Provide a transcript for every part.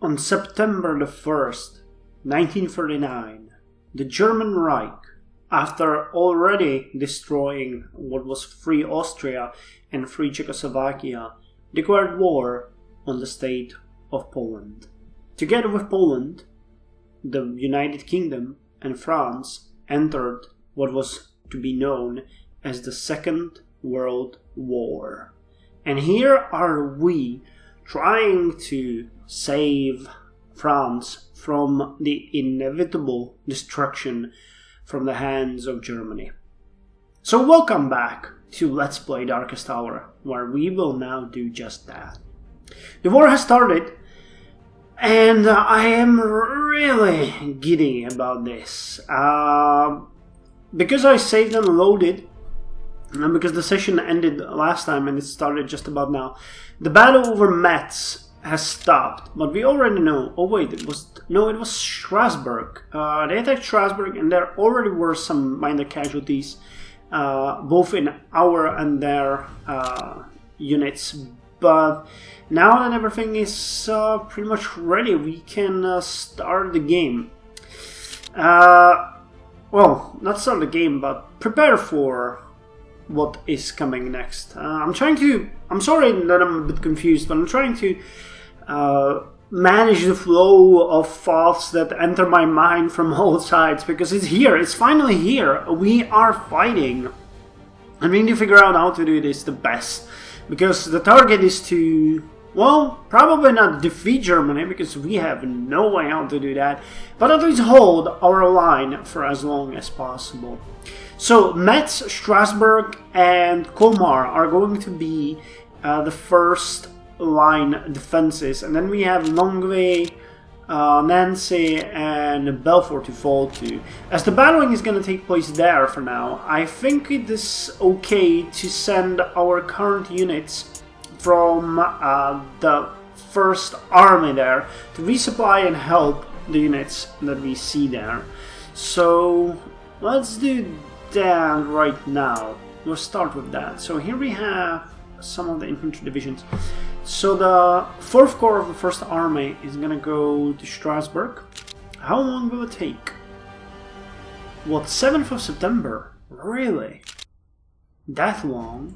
On September the 1st, 1939, the German Reich, after already destroying what was Free Austria and Free Czechoslovakia, declared war on the state of Poland. Together with Poland, the United Kingdom and France entered what was to be known as the Second World War. And here are we trying to save France from the inevitable destruction from the hands of Germany. So welcome back to Let's Play Darkest Hour, where we will now do just that. The war has started, and I am really giddy about this. Because I saved and loaded, and because the session ended last time and it started just about now, the battle over Metz has stopped, but we already know. Oh wait, it was Strasbourg. They attacked Strasbourg, and there already were some minor casualties, both in our and their units. But now that everything is pretty much ready, we can start the game. Well, not start the game, but prepare for what is coming next. I'm sorry that I'm a bit confused, but I'm trying to manage the flow of thoughts that enter my mind from all sides, because it's here, it's finally here. We are fighting. I need to figure out how to do this the best, because the target is to, well, probably not defeat Germany, because we have no way how to do that, but at least hold our line for as long as possible. So Metz, Strasbourg and Colmar are going to be the first line defenses, and then we have Longwy, Nancy and Belfort to fall to. As the battling is going to take place there for now, I think it is okay to send our current units from the first army there to resupply and help the units that we see there. So let's do that right now. We'll start with that. So here we have some of the infantry divisions. So the 4th Corps of the 1st Army is gonna go to Strasbourg. How long will it take? What, 7th of September? Really? That long?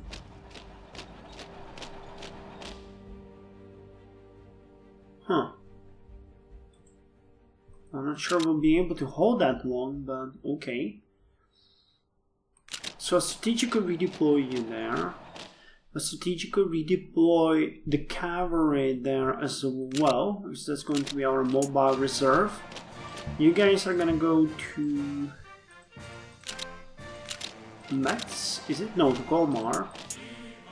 Huh. I'm not sure we'll be able to hold that long, but okay. So strategically redeploy you there. Strategically redeploy the cavalry there as well, because that's going to be our mobile reserve. You guys are gonna go to Metz, is it? No, to Colmar.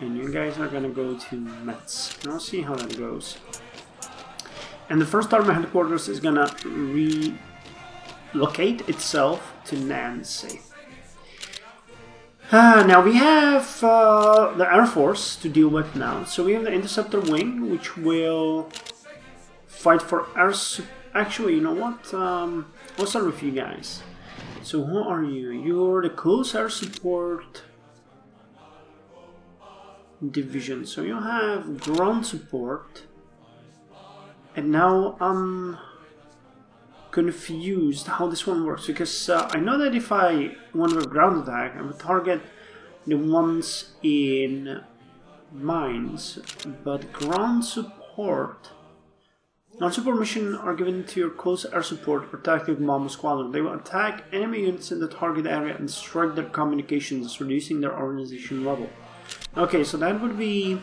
And you guys are gonna go to Metz. Now see how that goes. And the 1st Army Headquarters is gonna relocate itself to Nancy. Now we have the Air Force to deal with now. So we have the Interceptor Wing, which will fight for air support. Actually, you know what? I'll start with you guys. So who are you? You're the Close Air Support Division. So you have Ground Support. And now I'm confused how this one works, because I know that if I want a ground attack, I would target the ones in mines, but ground support missions are given to your close air support protective bomber squadron. They will attack enemy units in the target area and strike their communications, reducing their organization level. Okay, so that would be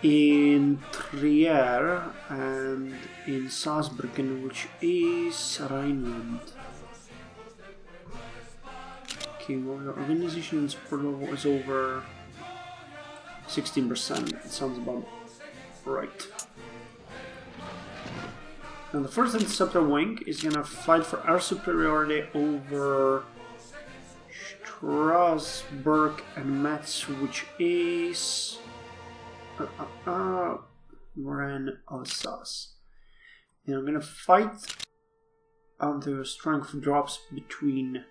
in Trier and in Saarbrücken, which is Rhineland. Okay, well, the organization's level is over 16%. It sounds about right. And the 1st Interceptor Wing is gonna fight for air superiority over Strasbourg and Metz, which is we're in Alsace. And I'm gonna fight until strength drops between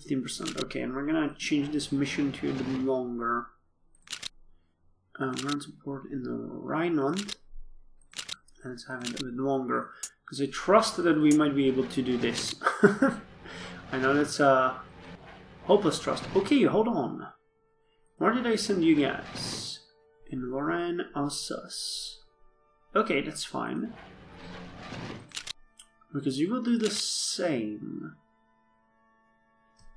15%. Okay, and we're gonna change this mission to a bit longer. transport in the Rhineland. Let's have it a bit longer, because I trust that we might be able to do this. I know that's a hopeless trust. Okay, hold on. Where did I send you guys? In Lorraine, Alsace. Okay, that's fine. Because you will do the same.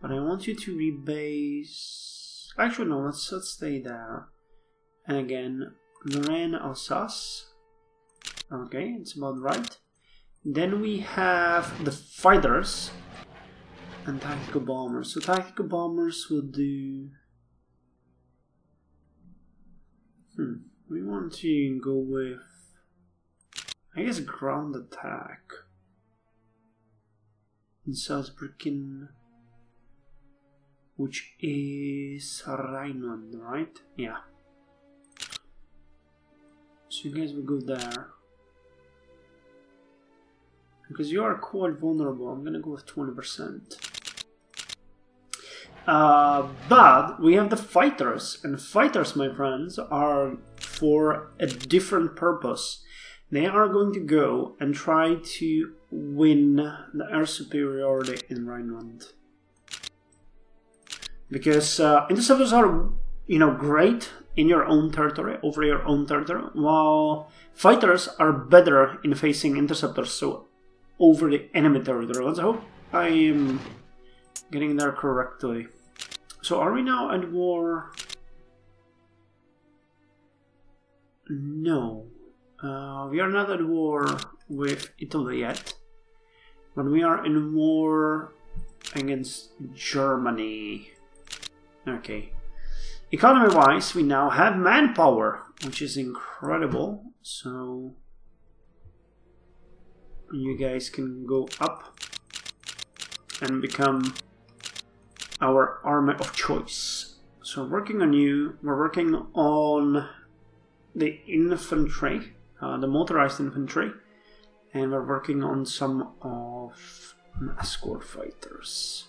But I want you to rebase... Actually, no, let's stay there. And again, Lorraine, Alsace. Okay, it's about right. Then we have the fighters and tactical bombers. So tactical bombers will do... We want to go with... I guess ground attack. In Saarbrücken, which is Rhineland, right? Yeah. So you guys will go there. Because you are quite vulnerable, I'm gonna go with 20%. But we have the fighters, and fighters, my friends, are for a different purpose. They are going to go and try to win the air superiority in Rhineland. Because interceptors are, you know, great in your own territory, over your own territory, while fighters are better in facing interceptors, so over the enemy territory. Let's hope I am getting there correctly. So are we now at war? No. We are not at war with Italy yet, but we are in war against Germany. Okay. Economy-wise, we now have manpower, which is incredible. So you guys can go up and become our army of choice. So working on you, we're working on the infantry, the motorized infantry, and we're working on some of escort fighters.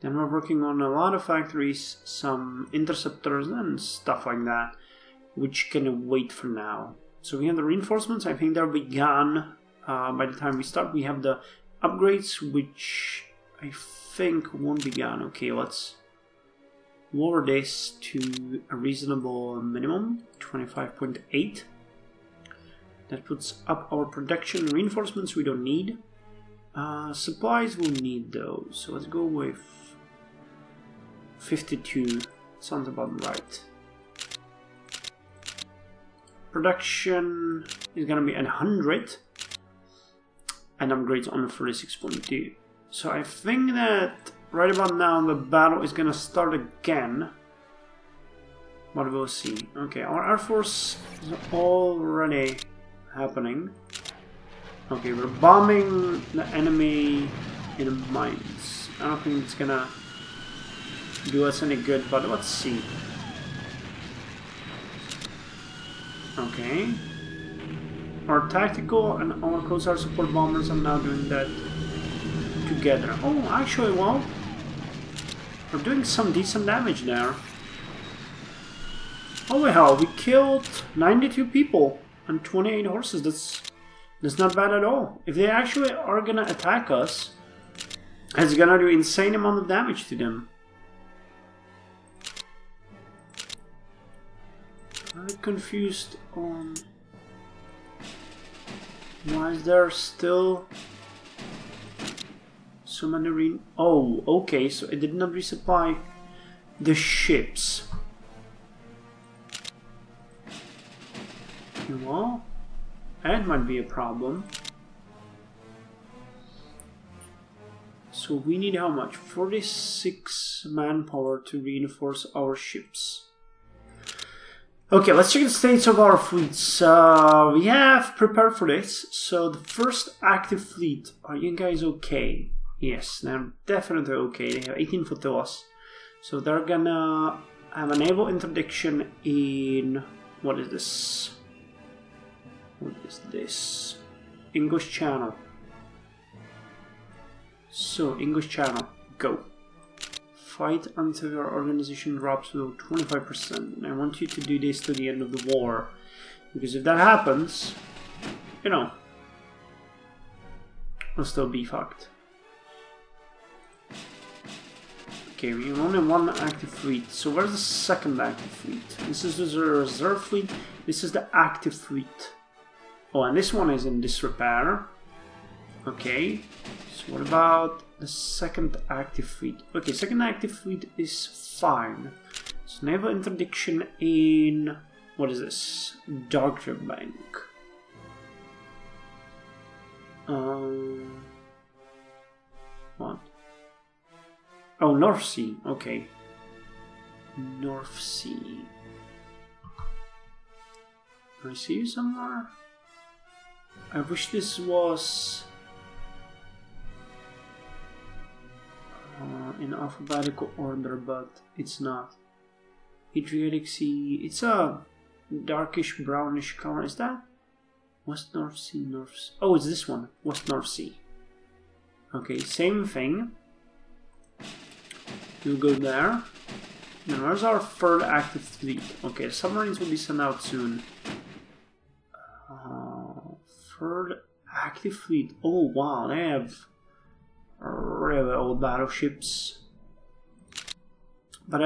Then we're working on a lot of factories, some interceptors and stuff like that, which can wait for now. So we have the reinforcements, I think they'll be gone by the time we start. We have the upgrades, which I think won't be gone. Okay, let's lower this to a reasonable minimum, 25.8. That puts up our production. Reinforcements we don't need. Supplies we'll need though, so let's go with 52. Sounds about right. Production is gonna be at 100. And upgrades on 46.2. So I think that right about now the battle is gonna start again, but we'll see. Okay, our air force is already happening. Okay, we're bombing the enemy in mines. I don't think it's gonna do us any good, but let's see. Okay. Our tactical and our Coast support bombers are now doing that together. Oh, actually, well, we're doing some decent damage there. Holy hell, we killed 92 people and 28 horses. That's not bad at all. If they actually are gonna attack us, it's gonna do insane amount of damage to them. I'm confused on... Why is there still so many Oh, okay, so it did not resupply the ships. Well, that might be a problem. So we need how much? 46 manpower to reinforce our ships. Okay, let's check the states of our fleets. We have prepared for this. So the first active fleet, are you guys okay? Yes, they're definitely okay. They have 18 flotillas. So they're gonna have a naval interdiction in... What is this? What is this? English Channel. So, English Channel, go. fight until your organization drops to 25%. And I want you to do this to the end of the war. Because if that happens, you know, I'll still be fucked. Okay, we have only one active fleet. So where's the second active fleet? This is the reserve fleet. This is the active fleet. Oh, and this one is in disrepair. Okay, so what about the second active fleet? Okay, second active fleet is fine. So naval interdiction in... what is this? Dogger Bank. What? Oh, North Sea. Okay. North Sea. Can I see you somewhere? I wish this was in alphabetical order, but it's not. Adriatic Sea. It's a darkish brownish color. Is that West North Sea? North Sea. Oh, it's this one. West North Sea. Okay, same thing. You go there. Now, where's our third active fleet? Okay, submarines will be sent out soon. Third active fleet. Oh wow, they have really old battleships. But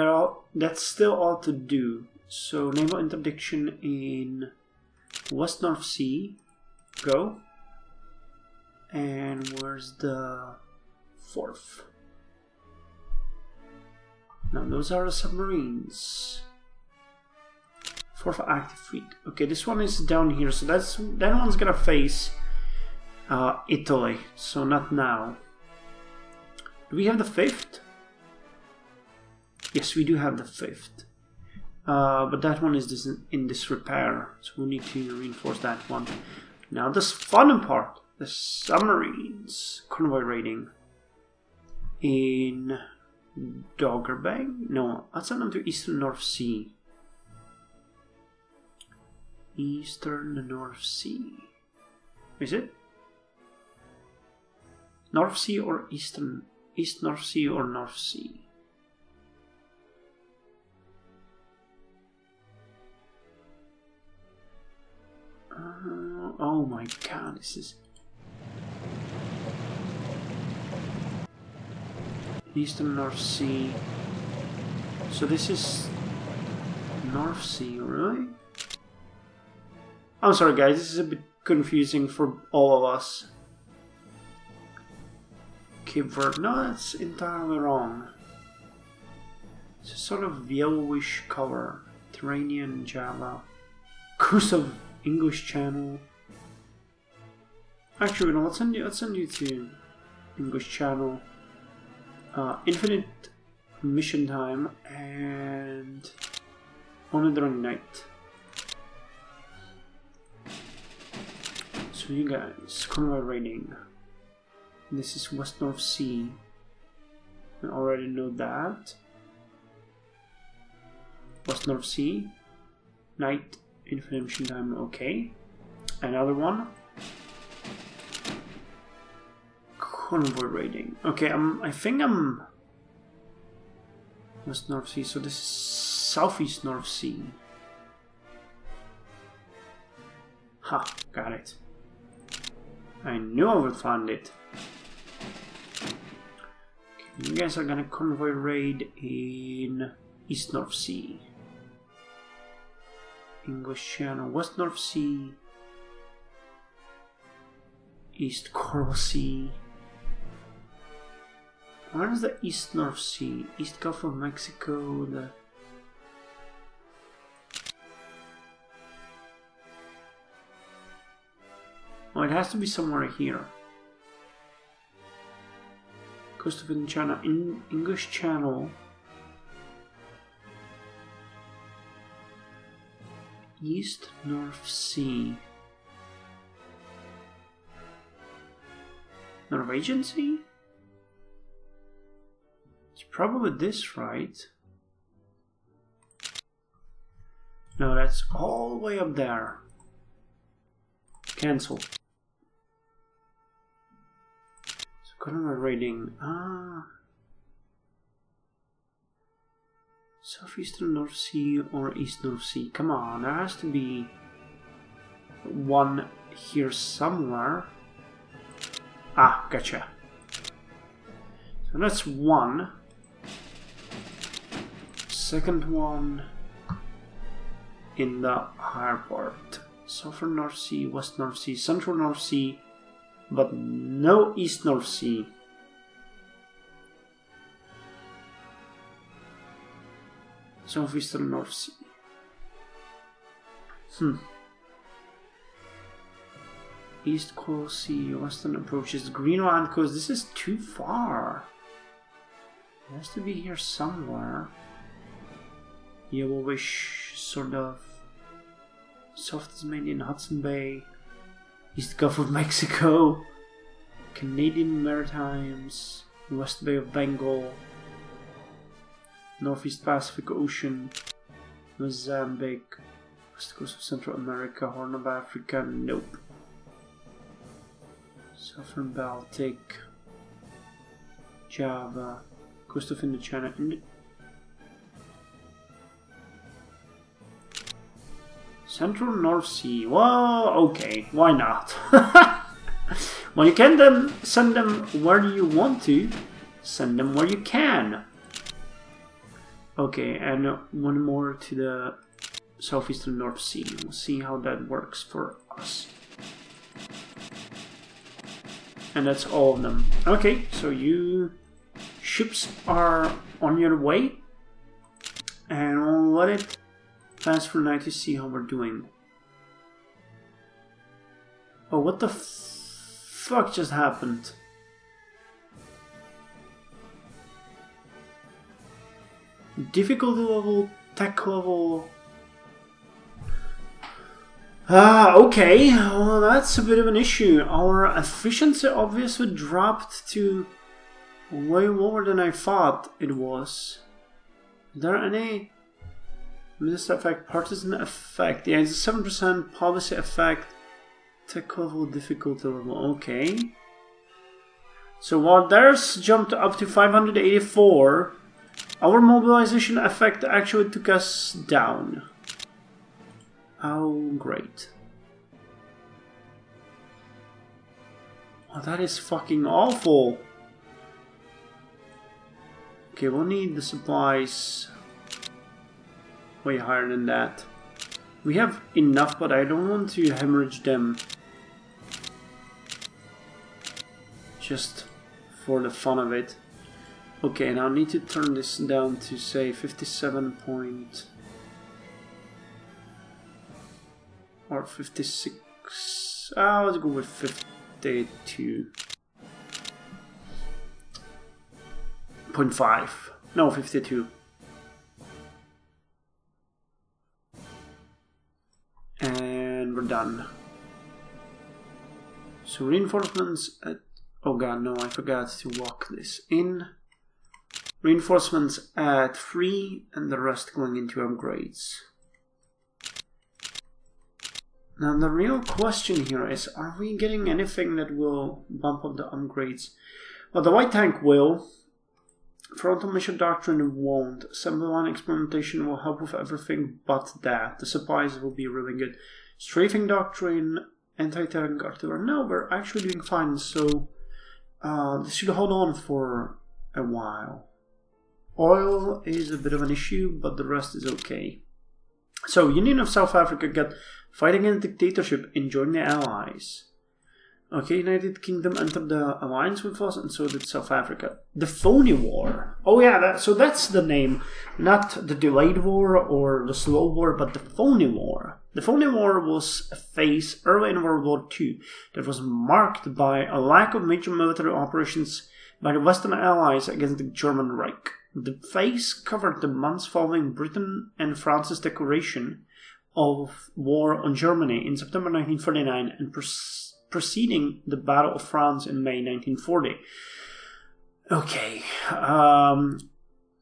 that's still all to do. So naval interdiction in West North Sea. Go. And where's the fourth? Now those are the submarines. Fourth active fleet. Okay, this one is down here, so that one's gonna face Italy. So not now. Do we have the fifth? Yes, we do have the fifth. But that one is in disrepair, so we'll need to reinforce that one. Now this fun part, the submarines. Convoy raiding in Dogger Bank? No, let's send them to Eastern North Sea. Eastern North Sea. Is it? North Sea or Eastern? East North Sea or North Sea? Oh my god, this is... Eastern North Sea. So this is North Sea, really? I'm sorry guys, this is a bit confusing for all of us. Kipvert, no, that's entirely wrong. It's a sort of yellowish color. Mediterranean, Java. Coast of English Channel. Actually, no, let's send you to English Channel. Infinite mission time and on a drone night. So you guys, convoy raiding. This is West North Sea. I already know that. West North Sea. Night, infinite mission time, okay. Another one. Convoy raiding. Okay, I think I'm West North Sea, so this is Southeast North Sea. Ha, got it. I knew I would find it. Okay, you guys are gonna convoy raid in East North Sea. English Channel, West North Sea, East Coral Sea. Where is the East North Sea? East Gulf of Mexico, the... Oh, it has to be somewhere here. Coast of Indochina, English Channel. East North Sea. Norwegian Sea? It's probably this, right? No, that's all the way up there. Cancel. So current rating. Ah. Southeastern North Sea or East North Sea? Come on, there has to be one here somewhere. Ah, gotcha. So that's one. Second one in the higher part. Southern North Sea, West North Sea, Central North Sea, but no East North Sea. Southeastern North Sea. East Coast Sea, Western approaches, Greenland Coast. This is too far. It has to be here somewhere. You will wish, sort of. South Tasmanian, Hudson Bay, East Gulf of Mexico, Canadian Maritimes, West Bay of Bengal, Northeast Pacific Ocean, Mozambique, West Coast of Central America, Horn of Africa, nope. Southern Baltic, Java, Coast of Indochina, Central North Sea. Well, okay, why not? Well, you can then send them where you want to. Send them where you can. Okay, and one more to the Southeastern North Sea. We'll see how that works for us. And that's all of them. Okay, so you ships are on your way. And we'll let it pass for night to see how we're doing. Oh, what the fuck just happened? Difficulty level, tech level. Ah, okay, well that's a bit of an issue. Our efficiency obviously dropped to way lower than I thought it was. Are there any minister effect, partisan effect? Yeah, it's a 7% policy effect, tech level, difficulty level, okay. So while theirs jumped up to 584, our mobilization effect actually took us down. Oh, great. Oh, that is fucking awful. Okay, we'll need the supplies way higher than that. We have enough, but I don't want to hemorrhage them just for the fun of it. Okay, and I'll need to turn this down to, say, 57 point... or 56. Let's go with 52.5. No, 52. And we're done. So reinforcements at... oh god, no, I forgot to lock this in. Reinforcements at 3 and the rest going into upgrades. Now the real question here is, are we getting anything that will bump up the upgrades? Well, the white tank will. Frontal mission doctrine won't. Assembly line experimentation will help with everything but that. The supplies will be really good. Strafing doctrine, anti-tank artillery. No, we're actually doing fine, so this should hold on for a while. Oil is a bit of an issue, but the rest is okay. So, Union of South Africa got fighting in a dictatorship and join the Allies. Okay, United Kingdom entered the alliance with us, and so did South Africa. The Phony War. Oh yeah, so that's the name. Not the Delayed War or the Slow War, but the Phony War. The Phony War was a phase early in World War II that was marked by a lack of major military operations by the Western Allies against the German Reich. The phase covered the months following Britain and France's declaration of war on Germany in September 1939 and preceding the Battle of France in May 1940. Okay,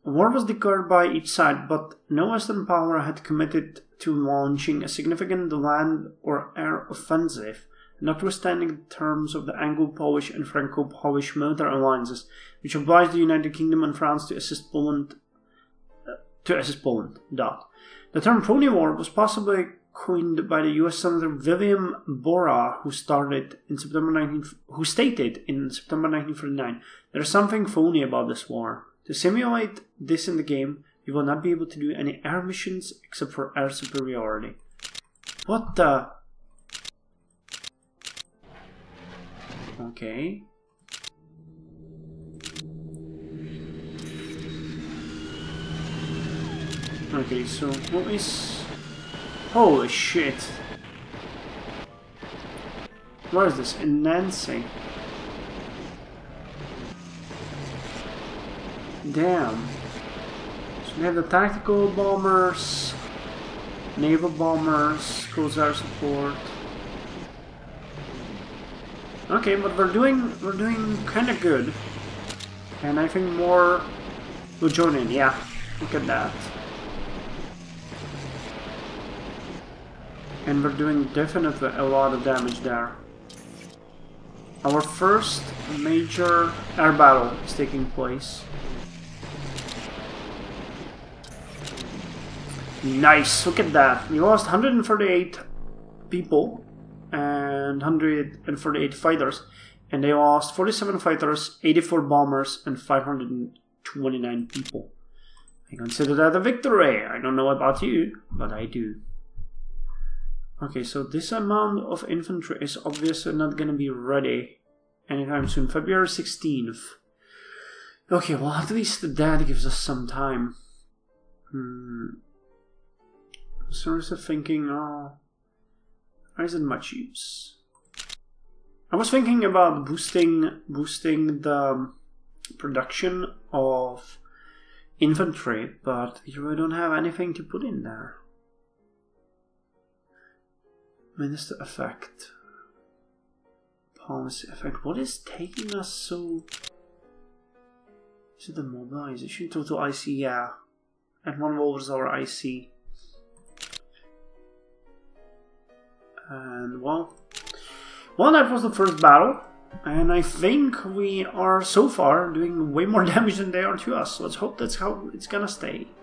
war was declared by each side, but no Western power had committed to launching a significant land or air offensive, notwithstanding the terms of the Anglo-Polish and Franco-Polish military alliances, which obliged the United Kingdom and France to assist Poland to assist Poland. The term Phony War was possibly coined by the U.S. Senator William Borah, who stated in September 1949, "There's something phony about this war. To simulate this in the game, you will not be able to do any air missions except for air superiority." What the? Okay. Okay, so what is... Holy shit! Where is this? In Nancy. Damn. So we have the tactical bombers, naval bombers, coast air support. Okay, but we're doing kind of good, and I think more will join in. Yeah, look at that. And we're doing definitely a lot of damage there. Our first major air battle is taking place. Nice, look at that. We lost 138 people and 148 fighters. And they lost 47 fighters, 84 bombers, and 529 people. I consider that a victory. I don't know about you, but I do. Okay, so this amount of infantry is obviously not gonna be ready anytime soon. February 16th. Okay, well at least that gives us some time. Seriously thinking, oh, there isn't much use. I was thinking about boosting the production of infantry, but we really don't have anything to put in there. Minister effect. Policy effect. What is taking us so... Is it the mobilization? Total IC, yeah. And one volt is our IC. And well, that was the first battle. And I think we are so far doing way more damage than they are to us. Let's hope that's how it's gonna stay.